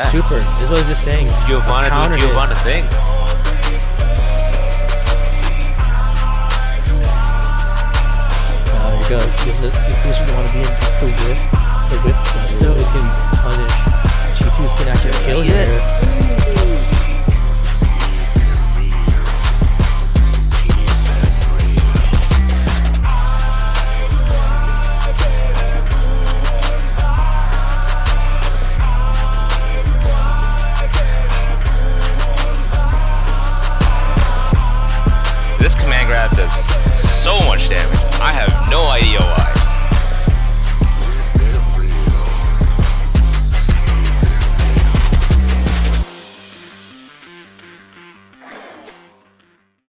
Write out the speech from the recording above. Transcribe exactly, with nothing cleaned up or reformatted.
that? Super. This is what I was just saying. Giovanna doing Giovanna things. Now there you go. If this is the one to be in with, or with Presto, it's getting punished.